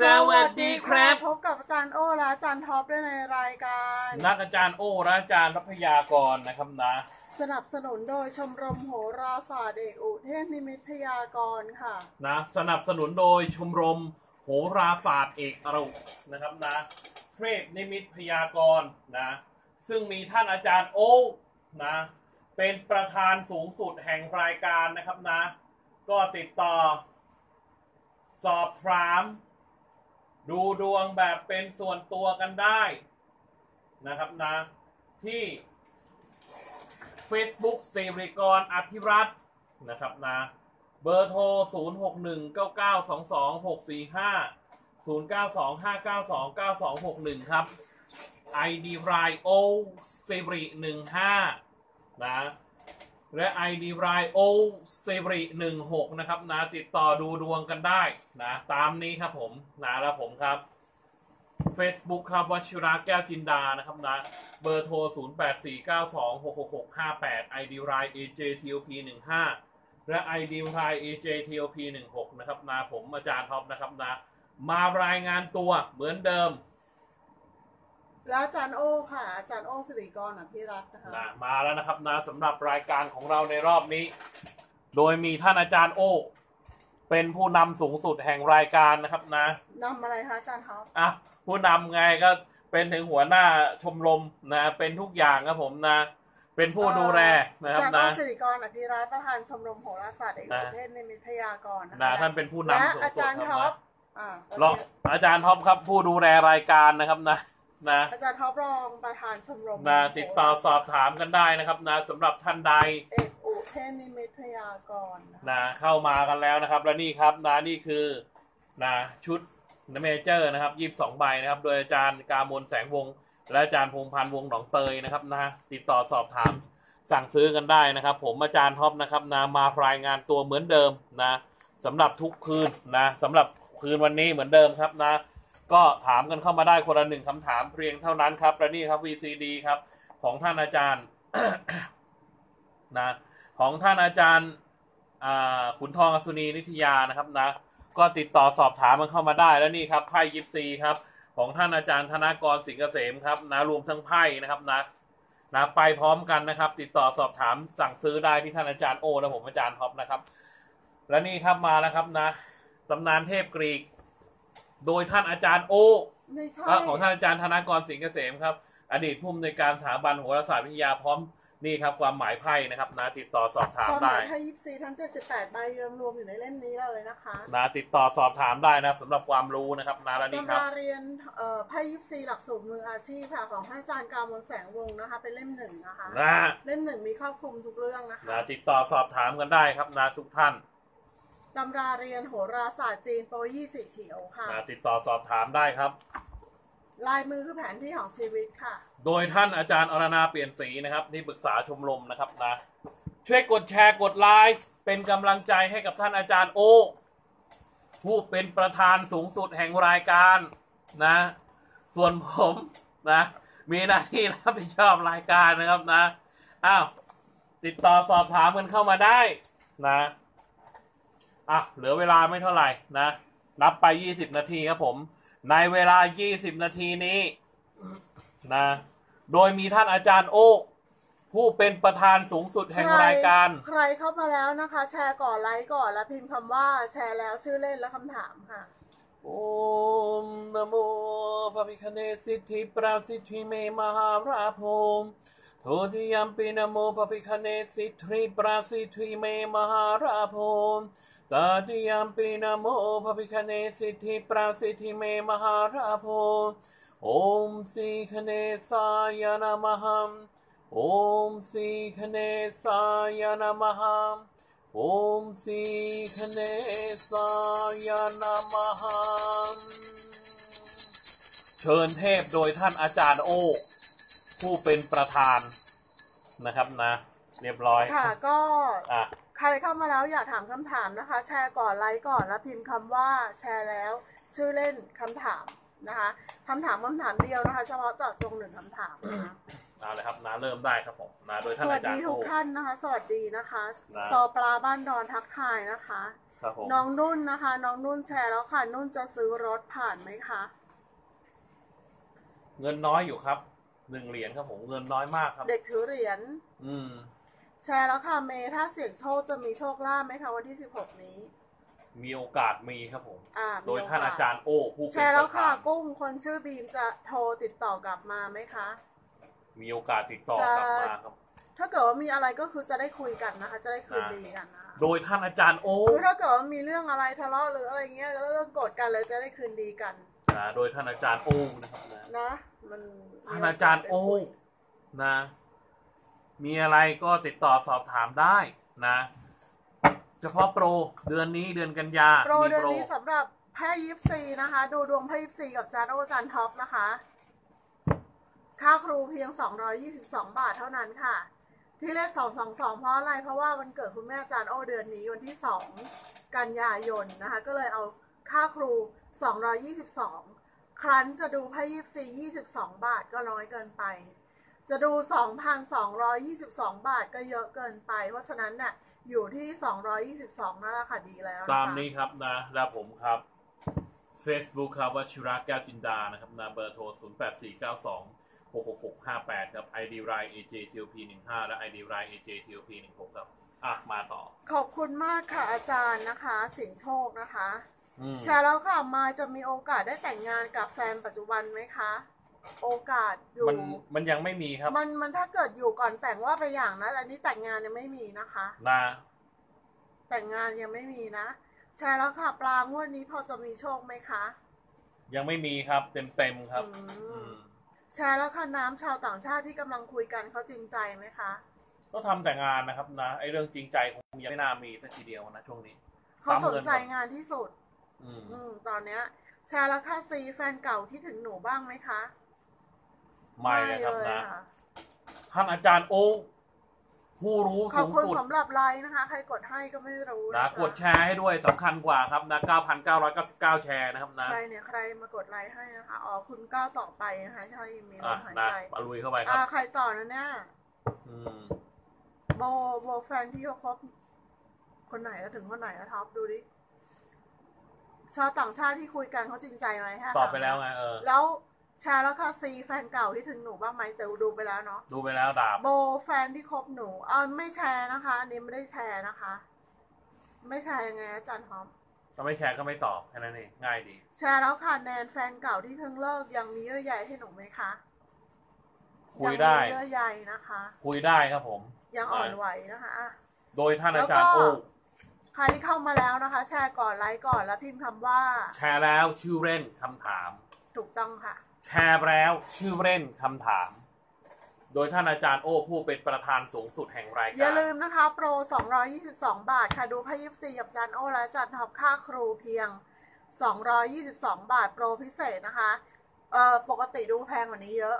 สวัสดีครับพบกับอาจารย์โอ้และอาจารย์ท็อปด้วยในรายการนักอาจารย์โอ้และอาจารย์รัพยากรนะครับนะสนับสนุนโดยชมรมโหราศาสตร์เอกอุเทพนิมิตพยากรค่ะนะสนับสนุนโดยชมรมโหราศาสตร์เอกอุนะครับนะเทพนิมิตพยากรนะซึ่งมีท่านอาจารย์โอ้นะเป็นประธานสูงสุดแห่งรายการนะครับนะก็ติดต่อสอบถามดูดวงแบบเป็นส่วนตัวกันได้นะครับนะที่ Facebook สิริกรอภิรัตน์นะครับนะเบอร์โทร0619922645 0925929261ครับ ID รายโอสิริ15นะและ ID รายโอสิริ16นะครับนะติดต่อดูดวงกันได้นะตามนี้ครับผมนะและผมครับ Facebook ครับวชิระแก้วจินดานะครับนะเบอร์โทร0849266658 ID ราย AJTOP15 และ ID ราย AJTOP16 นะครับนะผมอาจารย์ท็อปนะครับนะมารายงานตัวเหมือนเดิมแล้วอาจารย์โอค่ะอาจารย์โอสิริกรอภิรัตน์นะคะมาแล้วนะครับนะสำหรับรายการของเราในรอบนี้โดยมีท่านอาจารย์โอเป็นผู้นำสูงสุดแห่งรายการนะครับนะนำอะไรคะอาจารย์ครับอ่ะผู้นำไงก็เป็นถึงหัวหน้าชมรมนะเป็นทุกอย่างครับผมนะเป็นผู้ดูแลนะครับนะอาจารย์โอสิริกรอภิรัตน์ประธานชมรมโหราศาสตร์เอกอุเทพนิมิตพยากรนะท่านเป็นผู้นำสูงสุดและอาจารย์ท็อปรองอาจารย์ท็อปครับผู้ดูแลรายการนะครับนะอาจารย์ท็อปรองประธานชมรมติดต่อสอบถามกันได้นะครับนะสำหรับท่านใดเอกอุเทพนิมิตพยากรนะเข้ามากันแล้วนะครับและนี่ครับนะนี่คือนะชุดเมเจอร์นะครับ22ใบนะครับโดยอาจารย์กามลแสงวงศ์และอาจารย์พงษ์พันธ์วงศ์หนองเตยนะครับนะติดต่อสอบถามสั่งซื้อกันได้นะครับผมอาจารย์ท็อปนะครับนะมารายงานตัวเหมือนเดิมนะสำหรับทุกคืนนะสำหรับคืนวันนี้เหมือนเดิมครับนะก็ถามกันเข้ามาได้คนละ1คำถามเพียงเท่านั้นครับและนี่ครับ VCD ครับของท่านอาจารย์ นะของท่านอาจารย์ขุนทองอสุนีนิตยานะครับนะก็ติดต่อสอบถามมันเข้ามาได้และนี่ครับไพ่ยิปซีครับของท่านอาจารย์ธนากรสิงห์เกษมครับนะรวมทั้งไพ่นะครับนะไปพร้อมกันนะครับติดต่อสอบถามสั่งซื้อได้ที่ท่านอาจารย์โอและผมอาจารย์ท็อปนะครับและนี่ครับมาแล้วครับนะตำนานเทพกรีกโดยท่านอาจารย์โอของท่านอาจารย์ธนากรสิงห์เกษมครับอดีตผู้อำนวยการสถาบันโหราศาสตร์วิทยาพร้อมนี่ครับความหมายไพ่นะครับนะติดต่อสอบถามได้ความหมายไพ่ยิปซีทั้ง78ใบรวมอยู่ในเล่มนี้เลยนะคะนะติดต่อสอบถามได้นะครับสำหรับความรู้นะครับนะและนี่ครับตำราเรียนไพ่ยิปซีหลักสูตรมืออาชีพค่ะของท่านอาจารย์กามลแสงวงศ์นะคะเป็นเล่ม1นะคะเล่ม1มีครอบคลุมทุกเรื่องนะคะนะติดต่อสอบถามกันได้ครับนะทุกท่านตำราเรียนโหราศาสตร์จีนโปรยี่สีเขียวค่ะติดต่อสอบถามได้ครับลายมือคือแผนที่ของชีวิตค่ะโดยท่านอาจารย์อรณาเปลี่ยนศรีนะครับที่ปรึกษาชมรมนะครับนะช่วยกดแชร์กดไลค์เป็นกำลังใจให้กับท่านอาจารย์โอผู้เป็นประธานสูงสุดแห่งรายการนะส่วนผมนะมีหน้าที่รับผิดชอบรายการนะครับนะอ้าวติดต่อสอบถามกันเข้ามาได้นะอ่ะเหลือเวลาไม่เท่าไหร่นะนับไป20นาทีครับผมในเวลา20นาทีนี้นะโดยมีท่านอาจารย์โอผู้เป็นประธานสูงสุดแห่งรายการใครเข้ามาแล้วนะคะแชร์ก่อนไลค์ก่อนแล้วพิมพ์คำว่าแชร์แล้วชื่อเล่นและคำถามค่ะโอมนโมพระพิฆเนศสิทธิปราสิทธิเมมหาราภมทุติยัมปินโมพระพิฆเนศสิทธิปราสิทธิเมมหาราภมตาติยามปีนโมพระพิฆเนศสิทธิปราสิทธิเมมหาราภมโอมสีคเนสายนามหัมโอมสีคเนสายนามหัมโอมสีคเนสายนามหัมเชิญเทพโดยท่านอาจารย์โอผู้เป็นประธานนะครับนะเรียบร้อยค่ะก็ใครเข้ามาแล้วอยากถามคำถามนะคะแชร์ก่อนไลค์ก่อนแล้วพิมพ์คำว่าแชร์แล้วชื่อเล่นคำถามนะคะคำถามเดียวนะคะเฉพาะเจาะจง1คำถามนะคะเอาเลยครับนะเริ่มได้ครับผมนะโดยท่านอาจารย์สวัสดีทุกท่านนะคะสวัสดีนะคะปอปลาบ้านดอนทักทายนะคะ ครับผมน้องนุ่นนะคะน้องนุ่นแชร์แล้วค่ะนุ่นจะซื้อรถผ่านไหมคะเงินน้อยอยู่ครับ1 เหรียญครับผมเงินน้อยมากครับเด็กถือเหรียญแชร์แล้วค่ะเมถ้าเสี่ยงโชคจะมีโชคลาภไหมคะวันที่16นี้มีโอกาสมีครับผมโดยท่านอาจารย์โอ้ผู้เป็นแชร์แล้วค่ะกุ้งคนชื่อบีมจะโทรติดต่อกลับมาไหมคะมีโอกาสติดต่อกลับมาครับถ้าเกิดว่ามีอะไรก็คือจะได้คุยกันนะคะจะได้คืนดีกันนะโดยท่านอาจารย์โอ้คือถ้าเกิดว่ามีเรื่องอะไรทะเลาะหรืออะไรเงี้ยแล้วก็โกรธกันเลยจะได้คืนดีกันนะโดยท่านอาจารย์โอ้นะครับนะมันท่านอาจารย์โอ้นะมีอะไรก็ติดต่อสอบถามได้นะเฉพาะโปรเดือนนี้เดือนกันยาโปรเดือนนี้สำหรับไพ่24นะคะดูดวงไพ่24กับจานโอจานท็อปนะคะค่าครูเพียง222 บาทเท่านั้นค่ะที่เลข222เพราะอะไรเพราะว่าวันเกิดคุณแม่อาจารย์โอเดือนนี้วันที่2 กันยายนนะคะก็เลยเอาค่าครู222ครั้นจะดูไพ่24 22บาทก็น้อยเกินไปจะดู 2,222 บาทก็เยอะเกินไปเพราะฉะนั้นเนี่ยอยู่ที่222นั่นแหละค่ะดีแล้วตามนี้ครับนะและผมครับ Facebook ครับวชิระแก้วจินดานะครับนะเบอร์โทร0849266658ครับ ID Line AJTLP15 และ ID Line AJTLP16 ครับอ่ะมาต่อขอบคุณมากค่ะอาจารย์นะคะสินโชคนะคะใช่แล้วค่ะมาจะมีโอกาสได้แต่งงานกับแฟนปัจจุบันไหมคะโอกาสอยู่มันยังไม่มีครับมันถ้าเกิดอยู่ก่อนแต่งว่าไปอย่างนะอันนี้แต่งงานยังไม่มีนะคะนะแต่งงานยังไม่มีนะใช่แล้วค่ะปลางวดนี้พอจะมีโชคไหมคะยังไม่มีครับเต็มครับใช่แล้วค่ะน้ำชาวต่างชาติที่กำลังคุยกันเขาจริงใจไหมคะก็ทำแต่งานนะครับนะไอเรื่องจริงใจคงยังไม่น่ามีสักทีเดียวนะช่วงนี้เขาสนใจงานที่สุดตอนเนี้ยใช่แล้วค่ะซีแฟนเก่าคิดถึงหนูบ้างไหมคะไม่เลยครับนะท่านอาจารย์โอ้ผู้รู้สูงสุดขอบคุณสำหรับไลน์นะคะใครกดให้ก็ไม่รู้นะกดแชร์ให้ด้วยสำคัญกว่าครับนะ 9,999 แชร์นะครับนะใครเนี่ยใครมากดไลน์ให้นะคะอ๋อคุณก้าวต่อไปนะคะใช่มีลมหายใจมาลุยเข้าไปครับใครต่อนะเนี่ยโบแฟนที่เขาคบคนไหนแล้วถึงคนไหนแล้วท็อปดูดิชาวต่างชาติที่คุยกันเขาจริงใจไหมฮะตอบไปแล้วไงแล้วแชร์แล้วค่ะซีแฟนเก่าที่ถึงหนูบ้างไหมแต่ดูไปแล้วเนาะดูไปแล้วดาบโบแฟนที่คบหนูไม่แชร์นะคะอันนี้ไม่ได้แชร์นะคะไม่แชร์ยังไงอาจารย์ฮอมก็ไม่แชร์ก็ไม่ตอบแค่นั้นเองง่ายดีแชร์แล้วค่ะแนนแฟนเก่าที่เพิ่งเลิกยังมีเยื่อใยให้หนูไหมคะคุยได้เยื่อใยนะคะคุยได้ครับผมยังอ่อนไหวนะคะโดยท่านอาจารย์โอ้ใครที่เข้ามาแล้วนะคะแชร์ก่อนไลค์ก่อนแล้วพิมพ์คำว่าแชร์แล้วชื่อเล่นคำถามถูกต้องค่ะแชร์แล้วชื่อเล่นคำถามโดยท่านอาจารย์โอ้ผู้เป็นประธานสูงสุดแห่งรายการอย่าลืมนะคะโปร222 บาทค่ะดูไพ่24กับอาจารย์โอ้และอาจารย์ท็อปค่าครูเพียง222 บาทโปรพิเศษนะคะปกติดูแพงกว่านี้เยอะ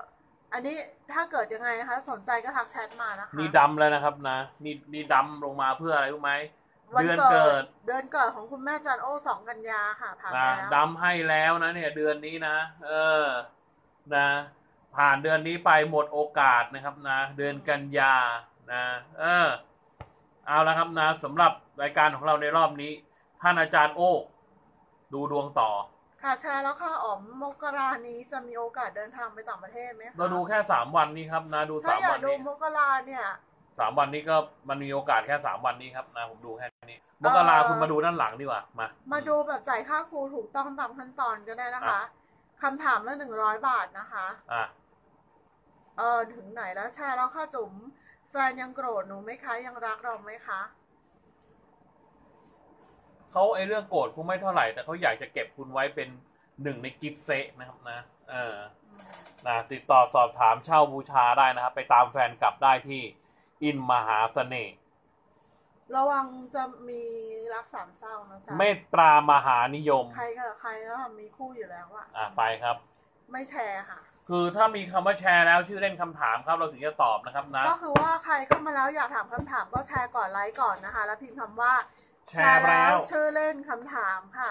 อันนี้ถ้าเกิดยังไงนะคะสนใจก็ทักแชทมานะคะนี่ดำแล้วนะครับนะนี่ดำลงมาเพื่ออะไรรู้ไหมเดือนเกิดของคุณแม่จันโอ2 กันยาค่ะผ่านแล้วดำให้แล้วนะเนี่ยเดือนนี้นะนะผ่านเดือนนี้ไปหมดโอกาสนะครับนะเดือนกันยานะเอาละครับนะสำหรับรายการของเราในรอบนี้ท่านอาจารย์โอดูดวงต่อค่ะใช่แล้วค่ะอ๋อมกรานี้จะมีโอกาสเดินทางไปต่างประเทศไหมเราดูแค่3 วันนี้ครับนะดู3 วันนี้มกราเนี่ย3 วันนี้ก็มันมีโอกาสแค่3 วันนี้ครับนะผมดูแค่นี้มกราคุณมาดูด้านหลังดีกว่ามาดูแบบจ่ายค่าครูถูกต้องตามขั้นตอนก็ได้นะคะคำถามละ100 บาทนะคะถึงไหนแล้วแชร์แล้วค่ะจุ๋มแฟนยังโกรธหนูไหมคะยังรักเราไหมคะเขาไอเรื่องโกรธคงไม่เท่าไหร่แต่เขาอยากจะเก็บคุณไว้เป็น1ในกิฟต์เซตนะครับนะติดต่อสอบถามเช่าบูชาได้นะครับไปตามแฟนกลับได้ที่อินมหาเสน่ห์ระวังจะมีรักสามเศร้านะจ๊ะเมตตามหานิยมใครก็ใครแล้วมีคู่อยู่แล้วอะไปครับไม่แชร์ค่ะคือถ้ามีคำว่าแชร์แล้วชื่อเล่นคำถามครับเราถึงจะตอบนะครับนะก็คือว่าใครเข้ามาแล้วอยากถามคำถามก็แชร์ก่อนไลค์ก่อนนะคะแล้วพิมพ์คำว่าแชร์แล้วชื่อเล่นคำถามค่ะ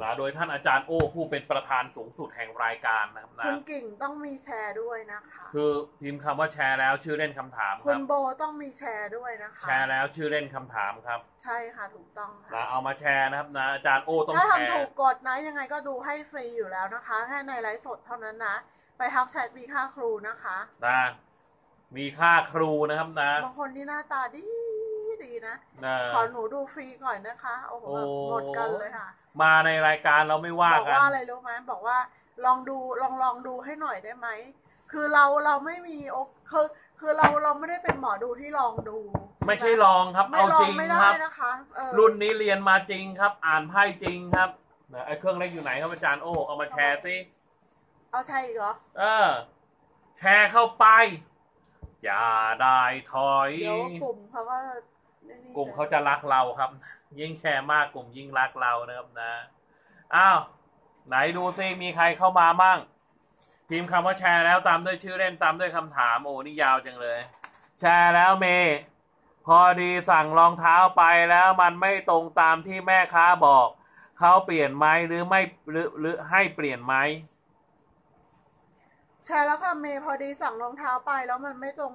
นะโดยท่านอาจารย์โอ้ผู้เป็นประธานสูงสุดแห่งรายการนะครับนะคุณกิ่งต้องมีแชร์ด้วยนะคะคือพิมพ์คำว่าแชร์แล้วชื่อเล่นคำถามครับคุณโบต้องมีแชร์ด้วยนะคะแชร์แล้วชื่อเล่นคำถามครับใช่ค่ะถูกต้องค่ะนะเอามาแชร์นะครับนะอาจารย์โอ้ต้องแชร์ถ้าทำถูกกฎนะยังไงก็ดูให้ฟรีอยู่แล้วนะคะแค่ในไลฟ์สดเท่านั้นนะไปทักแชทมีค่าครูนะคะนะมีค่าครูนะครับนะบางคนที่หน้าตาดีดีนะขอหนูดูฟรีก่อนนะคะโอ้โหหมดกันเลยค่ะมาในรายการเราไม่ว่ากันบอกว่าอะไรรู้ไหมบอกว่าลองดูให้หน่อยได้ไหมคือเราไม่มีคือเราไม่ได้เป็นหมอดูที่ลองดูไม่ใช่ลองครับเอาจริงครับรุ่นนี้เรียนมาจริงครับอ่านไพ่จริงครับไอ้เครื่องเล็กอยู่ไหนครับอาจารย์โอ้เอามาแชร์สิเอาใช่เหรอแชร์เข้าไปอย่าได้ถอยเดี๋ยวกลุ่มเขาจะรักเราครับยิ่งแชร์มากกลุ่มยิ่งรักเรานะครับนะอ้าวไหนดูซิมีใครเข้ามาบ้างพิมพ์คำว่าแชร์แล้วตามด้วยชื่อเล่นตามด้วยคำถามโอ้นี่ยาวจังเลยแชร์แล้วเมย์พอดีสั่งรองเท้าไปแล้วมันไม่ตรงตามที่แม่ค้าบอกเขาเปลี่ยนไหมหรือไม่หรือให้เปลี่ยนไหมแชร์แล้วค่ะเมย์พอดีสั่งรองเท้าไปแล้วมันไม่ตรง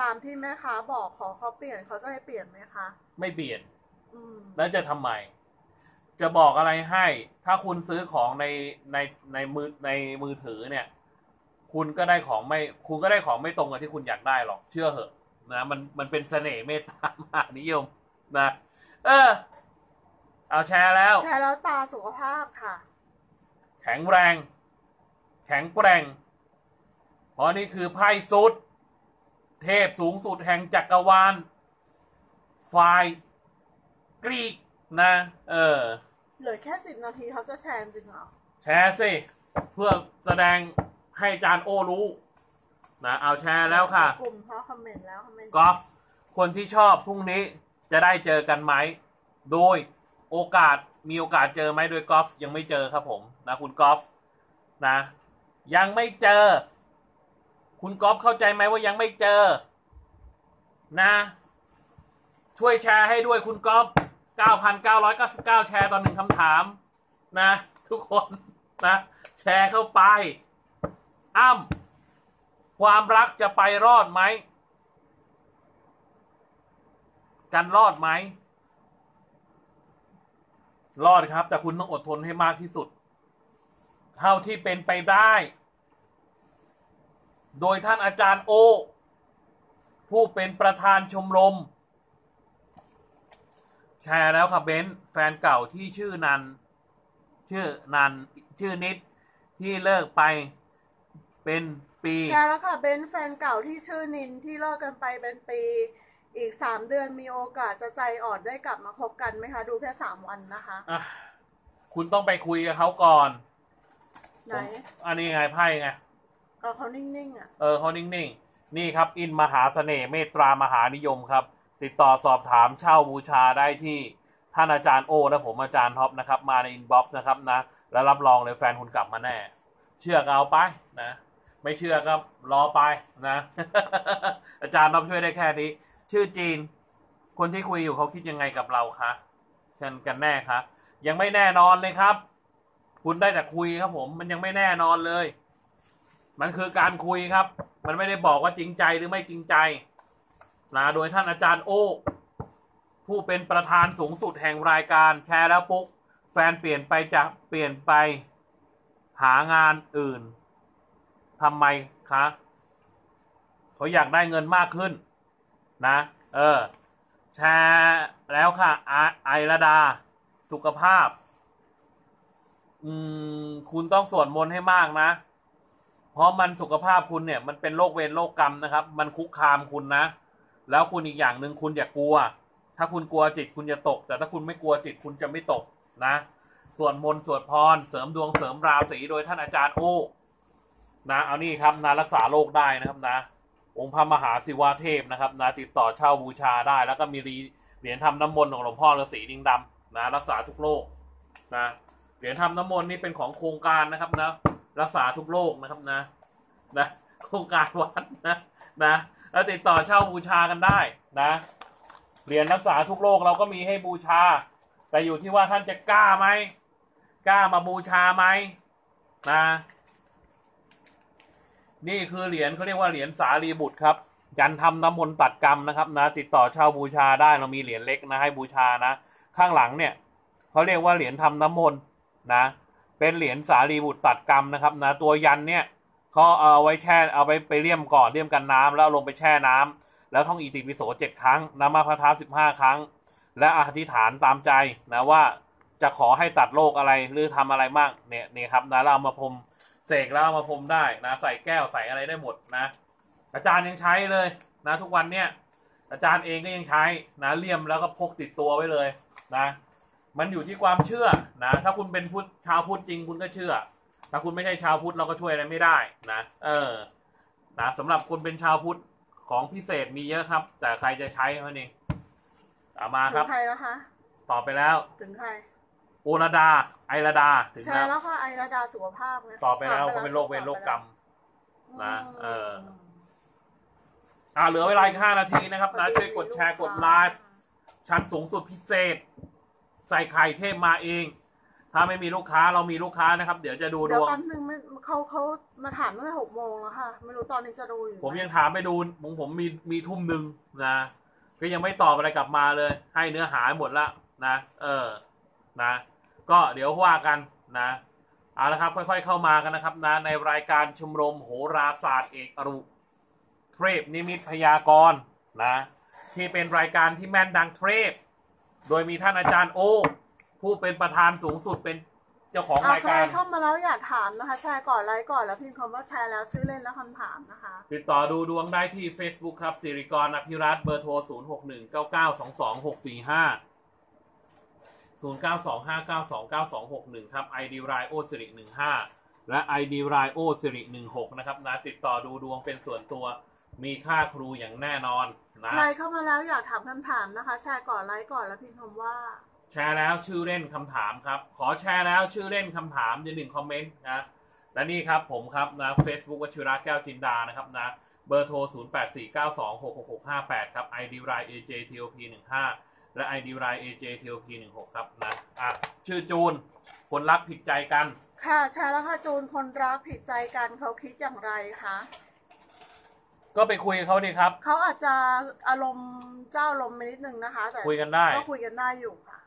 ตามที่แม่ค้าบอกขอเขาเปลี่ยนเขาจะให้เปลี่ยนไหมคะไม่เปลี่ยนแล้วจะทำไมจะบอกอะไรให้ถ้าคุณซื้อของในมือถือเนี่ยคุณก็ได้ของไม่ตรงกับที่คุณอยากได้หรอกเชื่อเหอะนะมันเป็นเสน่ห์เมตตามหานิยมนะเอาแชร์แล้วตาสุขภาพค่ะแข็งแรงเพราะนี่คือไพ่สุดเทพสูงสุดแห่งจักรวาลฝ่ายกรีกนะเหลือแค่10 นาทีเขาจะแชร์จริงเหรอแชร์สิเพื่อแสดงให้อาจารย์โอรู้นะเอาแชร์แล้วค่ะกลุ่มเพราะคอมเมนต์แล้วคอมเมนต์กอล์ฟคนที่ชอบพรุ่งนี้จะได้เจอกันไหมโดยมีโอกาสเจอไหมโดยกอล์ฟยังไม่เจอครับผมนะคุณกอล์ฟนะยังไม่เจอคุณก๊อฟเข้าใจไหมว่ายังไม่เจอนะช่วยแชร์ให้ด้วยคุณก๊อฟ 9,999 แชร์ตอนหนึ่งคำถามนะทุกคนนะแชร์เข้าไปอ้ำความรักจะไปรอดไหมกันรอดไหมรอดครับแต่คุณต้องอดทนให้มากที่สุดเท่าที่เป็นไปได้โดยท่านอาจารย์โอผู้เป็นประธานชมรมแชร์แล้วค่ะเบนซ์แฟนเก่าที่ชื่อนันชื่อนิดที่เลิกไปเป็นปีแชร์แล้วค่ะเบนซ์แฟนเก่าที่ชื่อนินที่เลิกกันไปเป็นปีอีก3 เดือนมีโอกาสจะใจอ่อนได้กลับมาคบกันไหมคะดูแค่3 วันนะคะคุณต้องไปคุยกับเขาก่อนไหนอันนี้ไงไพ่ไงเขานิ่งๆอ่ะเขานิ่งๆนี่ครับอินมหาเสน่ห์เมตตามหานิยมครับติดต่อสอบถามเช่าบูชาได้ที่ท่านอาจารย์โอและผมอาจารย์ท็อปนะครับมาในอินบ็อกซ์นะครับนะแล้วรับรองเลยแฟนคุณกลับมาแน่เชื่อเอาไปนะไม่เชื่อก็รอไปนะ อาจารย์รับช่วยได้แค่นี้ชื่อจีนคนที่คุยอยู่เขาคิดยังไงกับเราคะฉันกันแน่คะยังไม่แน่นอนเลยครับคุณได้แต่คุยครับผมมันยังไม่แน่นอนเลยมันคือการคุยครับมันไม่ได้บอกว่าจริงใจหรือไม่จริงใจนะโดยท่านอาจารย์โอผู้เป็นประธานสูงสุดแห่งรายการแชร์แล้วปุ๊กแฟนเปลี่ยนไปหางานอื่นทำไมคะเขาอยากได้เงินมากขึ้นนะแชร์แล้วค่ะไอระดาสุขภาพคุณต้องสวดมนต์ให้มากนะเพราะมันสุขภาพคุณเนี่ยมันเป็นโรคเวรโรคกรรมนะครับมันคุกคามคุณนะแล้วคุณอีกอย่างหนึ่งคุณอย่ากลัวถ้าคุณกลัวจิตคุณจะตกแต่ถ้าคุณไม่กลัวจิตคุณจะไม่ตกนะสวดมนต์สวดพรเสริมดวงเสริมราศีโดยท่านอาจารย์โอนะเอานี่ครับนะรักษาโรคได้นะครับนะองค์พระมหาศิวเทพนะครับนะติดต่อเช่าบูชาได้แล้วก็มีเหรียญทำน้ำมนต์ของหลวงพ่อฤาษีดิงดำนะรักษาทุกโรคนะเหรียญทำน้ำมนต์นี่เป็นของโครงการนะครับนะรักษาทุกโรคนะครับนะโครงการวัดนะแล้วติดต่อเช่าบูชากันได้นะเหรียญรักษาทุกโรคเราก็มีให้บูชา แต่อยู่ที่ว่าท่านจะกล้าไหมกล้ามาบูชาไหมนะนี่คือเหรียญเขาเรียกว่าเหรียญสารีบุตรครับยันทำน้ำมนต์ตัดกรรมนะครับนะติดต่อเช่าบูชาได้เรามีเหรียญเล็กนะให้บูชานะข้างหลังเนี่ยเขาเรียกว่าเหรียญทำน้ำมนต์นะเป็นเหรียญสารีบุตรตัดกรรมนะครับนะตัวยันเนี่ยเขาเอาไว้แช่เอาไปเลี่ยมก่อนเลี่ยมกันน้ำแล้วลงไปแช่น้ำแล้วท่องอิติปิโส7ครั้งนามาพระธาตุ15ครั้งและอธิษฐานตามใจนะว่าจะขอให้ตัดโรคอะไรหรือทำอะไรมากเนี่ยครับนะเราเอามาพรมเสกแล้วมาพรมได้นะใส่แก้วใส่อะไรได้หมดนะอาจารย์ยังใช้เลยนะทุกวันเนี่ยอาจารย์เองก็ยังใช้นะเลี่ยมแล้วก็พกติดตัวไว้เลยนะมันอยู่ที่ความเชื่อนะถ้าคุณเป็นพุทธชาวพุทธจริงคุณก็เชื่อถ้าคุณไม่ใช่ชาวพุทธเราก็ช่วยอะไรไม่ได้นะนะสำหรับคนเป็นชาวพุทธของพิเศษมีเยอะครับแต่ใครจะใช้เท่านี้เอามาครับถึงใครแล้วคะตอบไปแล้วถึงใครโอระดาไอระดาถึงใช่แล้วค่ะไอระดาสุขภาพนะตอบไปแล้วเขาเป็นโรคเวรโรคกรรมนะเหลือเวลา5นาทีนะครับนะช่วยกดแชร์กดไลฟ์ชั้นสูงสุดพิเศษใส่ไข่เทพมาเองถ้าไม่มีลูกค้าเรามีลูกค้านะครับเดี๋ยวจะดูดวงเดี๋ยวตอนนึงเขามาถามตั้งแต่6 โมงแล้วค่ะไม่รู้ตอนนี้จะดูอยู่ผมยังถามไปดูผมมีทุ่มนึงนะก็ยังไม่ตอบอะไรกลับมาเลยให้เนื้อหาหมดละนะนะก็เดี๋ยวว่ากันนะเอาละครับค่อยๆเข้ามากันนะครับนะในรายการชมรมโหราศาสตร์เอกอรุเทพนิมิตพยากรณ์นะที่เป็นรายการที่แม่นดังเทพโดยมีท่านอาจารย์โอผู้เป็นประธานสูงสุดเป็นเจ้าของรายการใครเข้ามาแล้วอยากถามนะคะแชร์ก่อนไลค์ก่อนแล้วพิมพ์คำว่าแชร์แล้วชื่อเล่นและคำถามนะคะติดต่อดูดวงได้ที่ Facebook ครับสิริกรอภิรัตน์เบอร์โทร0619922645 0925929261ครับ ID รายโอสิริ15และ ID รายโอสิริ16นะครับนะติดต่อดูดวงเป็นส่วนตัวมีค่าครูอย่างแน่นอนนะใครเข้ามาแล้วอยากถามคำถามนะคะแชร์ก่อนไลค์ก่อนแล้วพิมพ์คำว่าแชร์แล้วชื่อเล่นคำถามครับขอแชร์แล้วชื่อเล่นคำถามใน1คอมเมนต์นะและนี่ครับผมครับนะ Facebook วชิระแก้วจินดานะครับนะเบอร์โทร0849266658ครับ ID ราย AJTOP15 และ ID ราย AJTOP16 ครับนะชื่อจูนคนรักผิดใจกันค่ะแชร์แล้วค่ะจูนคนรักผิดใจกันเขาคิดอย่างไรคะก็ไปคุยกับเขาดิครับเขาอาจจะอารมณ์เจ้าอารมณ์นิดนึงนะคะแต่คุยกันได้ก็คุยกันได้อยู่ค่ะ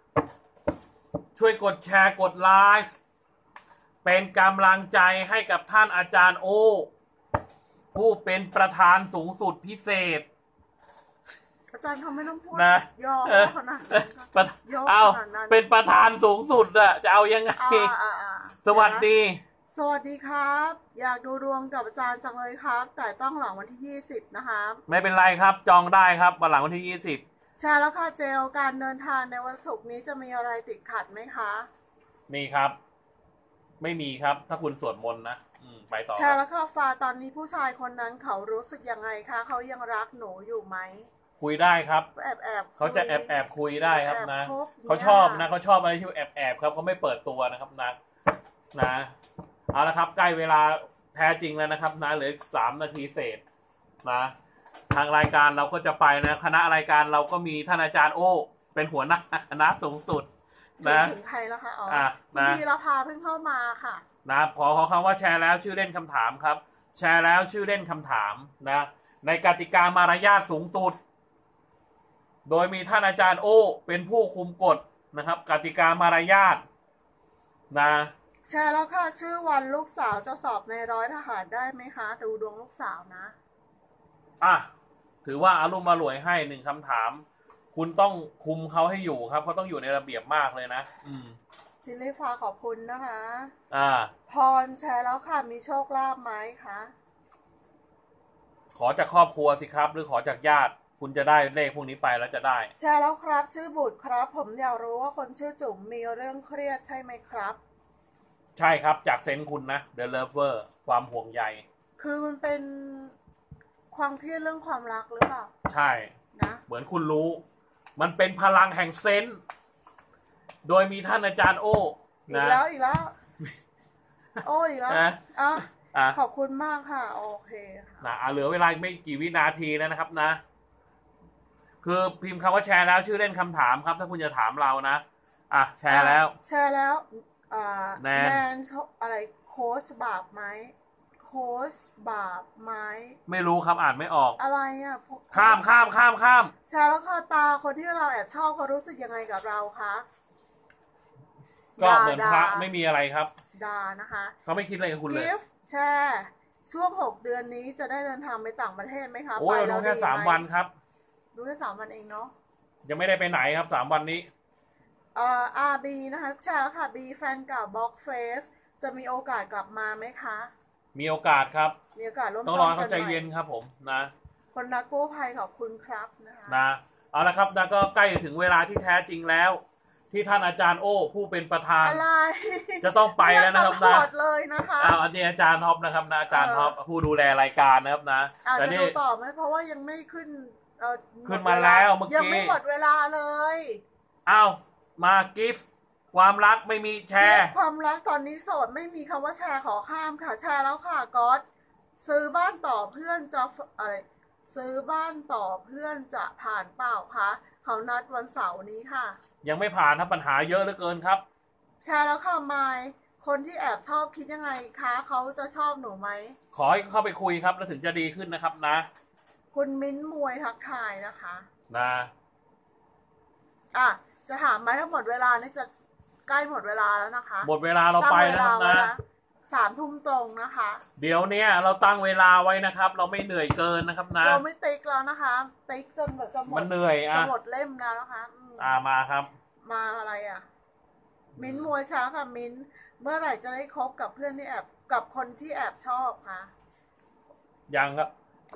ช่วยกดแชร์กดไลฟ์เป็นกำลังใจให้กับท่านอาจารย์โอผู้เป็นประธานสูงสุดพิเศษอาจารย์เขาไม่ต้องพูดนะยอมขนาดเอาเป็นประธานสูงสุดอะจะเอายังไงสวัสดีสวัสดีครับอยากดูดวงกับอาจารย์จังเลยครับแต่ต้องหลังวันที่20นะคะไม่เป็นไรครับจองได้ครับหลังวันที่20ใช่แล้วค่ะเจลการเดินทางในวันศุกร์นี้จะมีอะไรติดขัดไหมคะนี่ครับไม่มีครับถ้าคุณสวดมนต์นะไปต่อใช่แล้วค่ะฟ้าตอนนี้ผู้ชายคนนั้นเขารู้สึกยังไงคะเขายังรักหนูอยู่ไหมคุยได้ครับแอบเขาจะแอบคุยได้ครับนะเขาชอบนะเขาชอบอะไรที่แอบครับเขาไม่เปิดตัวนะครับนะเอาละครับใกล้เวลาแท้จริงแล้วนะครับนะเหลือ3 นาทีเศษนะทางรายการเราก็จะไปนะคณะรายการเราก็มีท่านอาจารย์โอ้เป็นหัวหน้าคณะสูงสุดนะถึงใครแล้วคะอ๋อนะพี่ละพาเพิ่งเข้ามาค่ะนะขอคำว่าแชร์แล้วชื่อเล่นคำถามครับแชร์แล้วชื่อเล่นคำถามนะในกติกามารยาทสูงสุดโดยมีท่านอาจารย์โอ้เป็นผู้คุมกฎนะครับกติกามารยาทนะแชร์แล้วค่ะชื่อวันลูกสาวจะสอบในร้อยทหารได้ไหมคะดูดวงลูกสาวนะถือว่าอารมณ์มารวยให้1 คำถามคุณต้องคุมเขาให้อยู่ครับเขาต้องอยู่ในระเบียบมากเลยนะชิลลี่ฟ้าขอบคุณนะคะพรแชร์แล้วค่ะมีโชคลาภไหมคะขอจากครอบครัวสิครับหรือขอจากญาติคุณจะได้เลขพวกนี้ไปแล้วจะได้แชร์แล้วครับชื่อบุตรครับผมอยากรู้ว่าคนชื่อจุ๋มมีเรื่องเครียดใช่ไหมครับใช่ครับจากเซนคุณนะ The Lover ความห่วงใยคือมันเป็นความเครียดเรื่องความรักหรือเปล่าใช่นะเหมือนคุณรู้มันเป็นพลังแห่งเซนโดยมีท่านอาจารย์โอนะอีกแล้ว โอ้อีกแล้วขอบคุณมากค่ะโอเคนะเหลือเวลาไม่กี่วินาทีแล้วนะครับนะคือพิมพ์คำว่าแชร์แล้วชื่อเล่นคำถามครับถ้าคุณจะถามเรานะ อ่ะแชร์แล้วแนนอะไรโค้ชบาปไหมโค้ชบาปไหมไม่รู้ครับอ่านไม่ออกอะไรอ่ะข้ามแชร์แล้วค่ะตาคนที่เราแอบชอบเขารู้สึกยังไงกับเราคะก็เหมือนพระไม่มีอะไรครับดานะคะเขาไม่คิดอะไรกับคุณเลยแชร์ช่วง6เดือนนี้จะได้เดินทางไปต่างประเทศไหมคะไปแล้วแค่3 วันครับรู้แค่3 วันเองเนาะยังไม่ได้ไปไหนครับ3 วันนี้RB นะคะแชร์แล้วค่ะ B แฟนเก่าบล็อกเฟสจะมีโอกาสกลับมาไหมคะมีโอกาสครับมีโอกาสร่วมต้องรอเขาใจเย็นครับผมนะคนนักกู้ภัยขอบคุณครับนะคะนะเอาละครับแล้วก็ใกล้ถึงเวลาที่แท้จริงแล้วที่ท่านอาจารย์โอ้ผู้เป็นประธานจะต้องไปแล้วนะครับนะอันนี้อาจารย์ท็อปนะครับนะอาจารย์ท็อปผู้ดูแลรายการนะครับนะแต่นี่ต่อไหมเพราะว่ายังไม่ขึ้นมาแล้วเมื่อกี้ยังไม่หมดเวลาเลยอ้าวมากิฟต์ความรักไม่มีแชร์ความรักตอนนี้โสดไม่มีคำว่าแชร์ขอข้ามค่ะแชร์แล้วค่ะก๊อตซื้อบ้านต่อเพื่อนจะอะไรซื้อบ้านต่อเพื่อนจะผ่านเปล่าคะเขานัดวันเสาร์นี้ค่ะยังไม่ผ่านครับปัญหาเยอะเหลือเกินครับแชร์แล้วค่ะไมค์คนที่แอบชอบคิดยังไงคะเขาจะชอบหนูไหมขอให้เข้าไปคุยครับแล้วถึงจะดีขึ้นนะครับนะคุณมิ้นมวยทักทายนะคะนะจะถามไหมถ้าหมดเวลานี่จะใกล้หมดเวลาแล้วนะคะหมดเวลาเราไปแล้วนะ3 ทุ่มตรงนะคะเดี๋ยวเนี้ยเราตั้งเวลาไว้นะครับเราไม่เหนื่อยเกินนะครับนะเราไม่ติ๊กแล้วนะคะติ๊กจนแบบจะหมดมันเหนื่อยจะหมดเล่มแล้วนะคะมาครับมาอะไรอ่ะมิ้นมวยช้าค่ะมิ้นเมื่อไหร่จะได้คบกับเพื่อนที่แอบกับคนที่แอบชอบคะยังครับ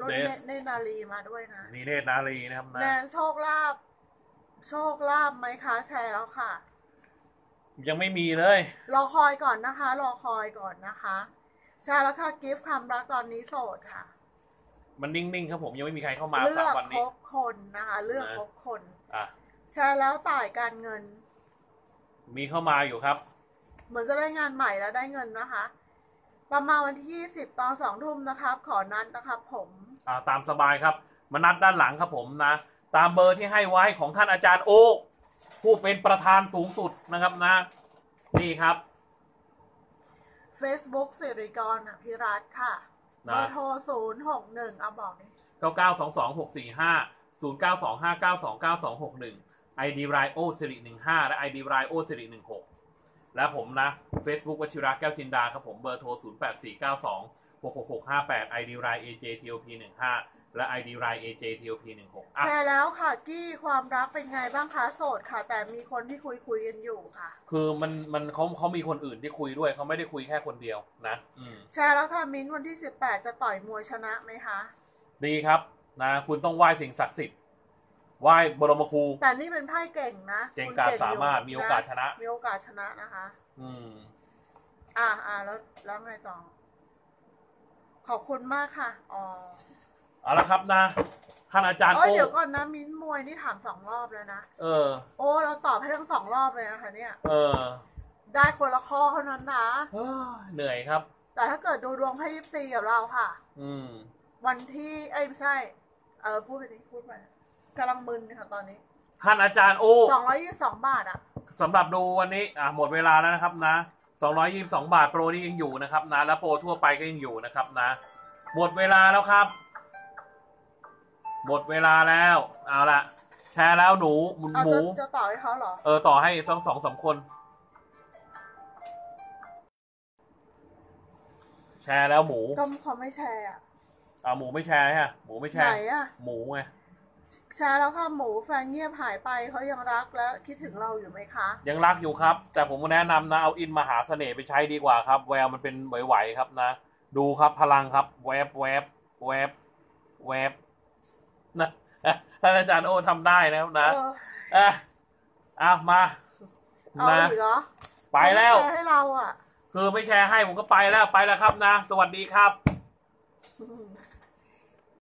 เนตรนารีมาด้วยนะนี่เนตรนารีนะครับนะแนนโชคลาภไหมคะแชร์แล้วค่ะยังไม่มีเลยรอคอยก่อนนะคะรอคอยก่อนนะคะแชร์แล้วค่ะกิฟต์ความรักตอนนี้โสดค่ะมันนิ่งๆครับผมยังไม่มีใครเข้ามาสักวันนี้เลือกคบคนนะคะเลือกคบคนแชร์แล้วต่ายการเงินมีเข้ามาอยู่ครับเหมือนจะได้งานใหม่แล้วได้เงินนะคะประมาณวันที่20ตอน 20:00 น.นะครับขอนัดนะครับผมตามสบายครับมานัดด้านหลังครับผมนะตามเบอร์ที่ให้ไว้ของท่านอาจารย์โอ๊คผู้เป็นประธานสูงสุดนะครับนะนี่ครับ Facebook สิริกรพิรัตน์ค่ะเบอร์โทร061เอาบอกดิ9922645 09259299261 ID รายโอสิริ15และ ID รายโอสิริ16และผมนะ Facebook วชิระแก้วจินดาครับผมเบอร์โทร0849266658 ID ราย AJTOP15และ ID ราย AJTOP16แชร์แล้วค่ะกี้ความรักเป็นไงบ้างคะโสดค่ะแต่มีคนที่คุยกันอยู่ค่ะคือมันเขามีคนอื่นที่คุยด้วยเขาไม่ได้คุยแค่คนเดียวนะแชร์แล้วค่ะมิ้นวันที่18จะต่อยมวยชนะไหมคะดีครับนะคุณต้องไหว้สิ่งศักดิ์สิทธิ์ไหว้บรมครูแต่นี่เป็นไพ่เก่งนะเก่งกาจสามารถมีโอกาสชนะมีโอกาสชนะนะคะแล้วไงต่อขอบคุณมากค่ะเอาละครับนะท่านอาจารย์โอ้เดี๋ยวก่อนนะมิ้นมวยนี่ถาม2 รอบแล้วนะโอ้เราตอบให้ทั้ง2 รอบเลยนะคะเนี่ยได้คนละข้อเท่านั้นนะเหนื่อยครับแต่ถ้าเกิดดูดวงไพ่24กับเราค่ะวันที่ไม่ใช่พูดไปกำลังมึนค่ะตอนนี้ท่านอาจารย์โอ้222 บาทอ่ะสำหรับดูวันนี้หมดเวลาแล้วนะครับนะ222 บาทโปรนี่ยังอยู่นะครับนะและโปรทั่วไปก็ยังอยู่นะครับนะหมดเวลาแล้วครับหมดเวลาแล้วเอาละแชร์แล้วหมูจะต่อให้เขาเหรอต่อให้2-3 คนแชร์แล้วหมูก็เขาไม่แชร์อ่ะหมูไม่แชร์ฮะหมูไม่แชร์ไหนอ่ะหมูไงแชร์แล้วค่ะหมูแฟนเงียบหายไปเขายังรักและคิดถึงเราอยู่ไหมคะยังรักอยู่ครับแต่ผมแนะนำนะเอาอินมหาเสน่ห์ไปใช้ดีกว่าครับแววมันเป็นไหวๆครับนะดูครับพลังครับแวบนะท่านอาจารย์โอ้ทำได้แล้วนะมาไปแล้วให้เราคือไม่แชร์ให้ผมก็ไปแล้วครับนะสวัสดีครับ